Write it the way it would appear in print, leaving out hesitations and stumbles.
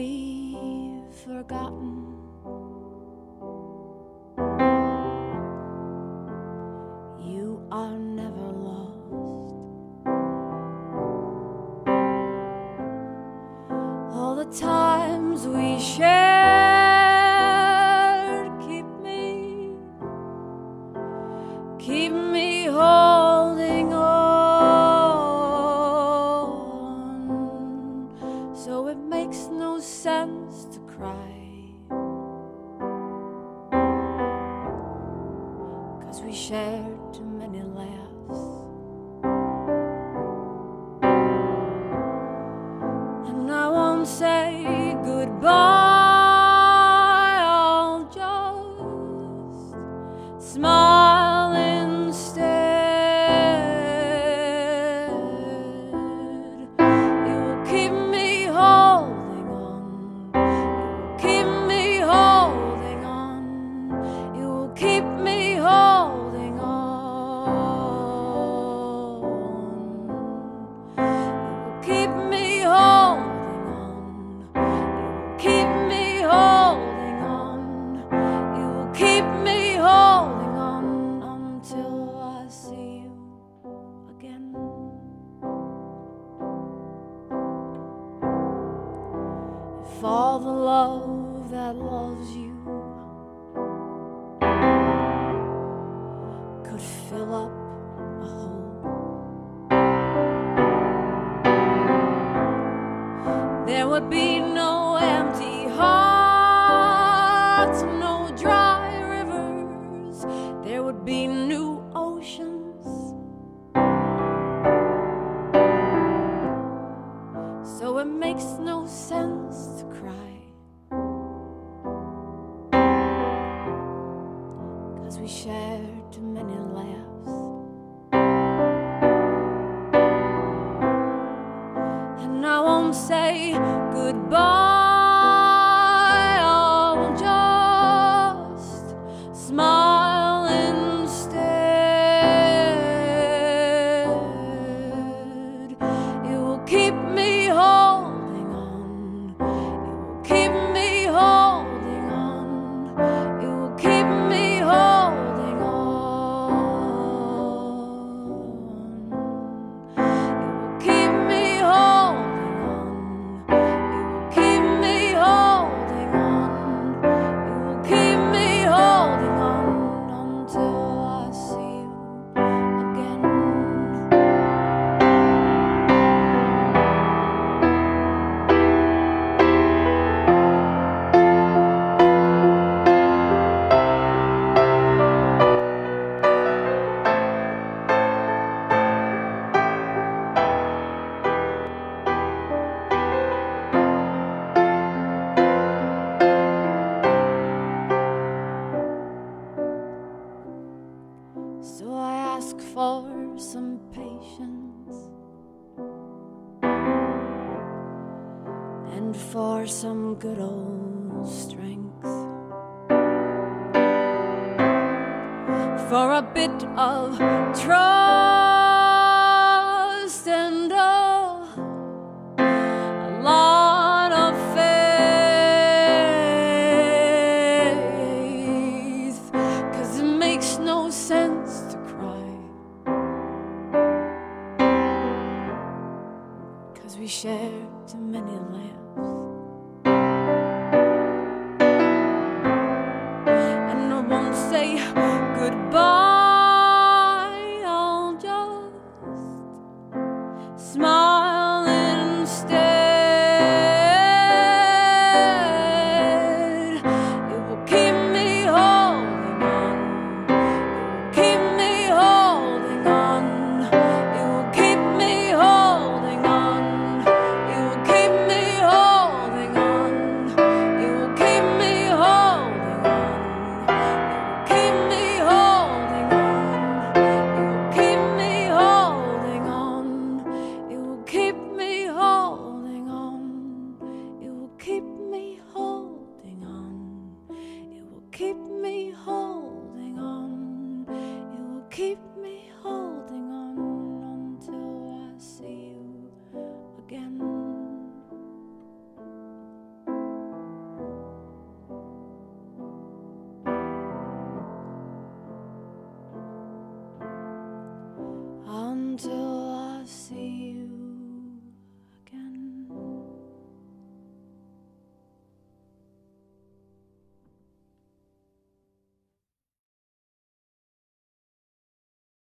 be forgotten. You are never lost. All the times we shared keep me holding on. So it makes no sense to cry, 'cause we shared too many laughs and I won't say goodbye. I'll just smile instead. You will keep me holding on. You will keep me holding on. You will keep me holding on. If all the love that loves you could fill up a hole, there would be no empty hearts, no dry rivers. There would be new oceans. So it makes no sense to cry, 'cause we shared too many laughs and I won't say goodbye. I'll just smile instead. You will keep me whole. So I ask for some patience and for some good old strength, for a bit of trust and a lot of faith, 'cause it makes no sense to cry, 'cause we share too many laughs and I won't say goodbye. I'll just smile instead. It will keep me holding on. It will keep again. until I see.